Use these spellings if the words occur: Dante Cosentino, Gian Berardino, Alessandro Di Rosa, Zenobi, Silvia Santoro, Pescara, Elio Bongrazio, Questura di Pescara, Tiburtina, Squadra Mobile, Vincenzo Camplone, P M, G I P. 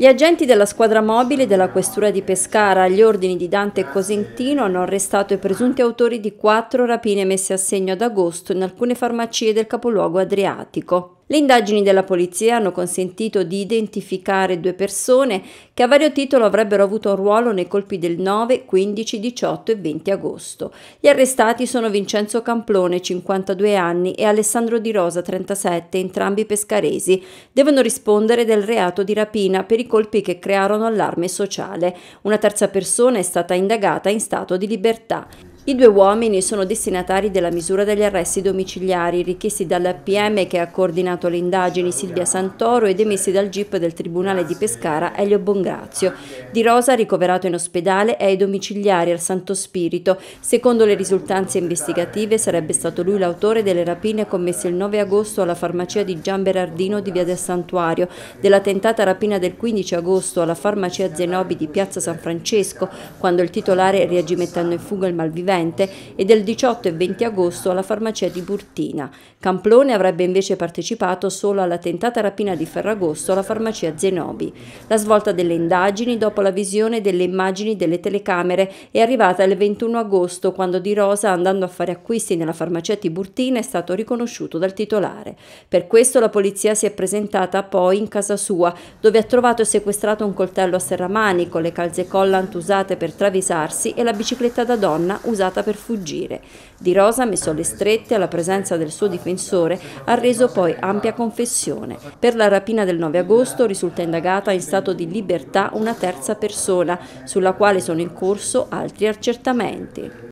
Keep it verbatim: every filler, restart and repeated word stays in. Gli agenti della squadra mobile della Questura di Pescara, agli ordini di Dante Cosentino, hanno arrestato i presunti autori di quattro rapine messe a segno ad agosto in alcune farmacie del capoluogo adriatico. Le indagini della polizia hanno consentito di identificare due persone che a vario titolo avrebbero avuto un ruolo nei colpi del nove, quindici, diciotto e venti agosto. Gli arrestati sono Vincenzo Camplone, cinquantadue anni, e Alessandro Di Rosa, trentasette, entrambi pescaresi. Devono rispondere del reato di rapina per i colpi che crearono allarme sociale. Una terza persona è stata indagata in stato di libertà. I due uomini sono destinatari della misura degli arresti domiciliari richiesti dalla P M che ha coordinato le indagini, Silvia Santoro, ed emessi dal G I P del Tribunale di Pescara, Elio Bongrazio. Di Rosa, ricoverato in ospedale, è ai domiciliari al Santo Spirito. Secondo le risultanze investigative sarebbe stato lui l'autore delle rapine commesse il nove agosto alla farmacia di Gian Berardino di Via del Santuario, della tentata rapina del quindici agosto alla farmacia Zenobi di Piazza San Francesco, quando il titolare reagì mettendo in fuga il malvivente, e del diciotto e venti agosto alla farmacia Tiburtina. Camplone avrebbe invece partecipato solo alla tentata rapina di Ferragosto alla farmacia Zenobi. La svolta delle indagini, dopo la visione delle immagini delle telecamere, è arrivata il ventuno agosto, quando Di Rosa, andando a fare acquisti nella farmacia Tiburtina, è stato riconosciuto dal titolare. Per questo la polizia si è presentata poi in casa sua, dove ha trovato e sequestrato un coltello a serramanico, le calze collant usate per travisarsi e la bicicletta da donna usata per fuggire. Di Rosa, messo alle strette alla presenza del suo difensore, ha reso poi ampia confessione. Per la rapina del nove agosto risulta indagata in stato di libertà una terza persona, sulla quale sono in corso altri accertamenti.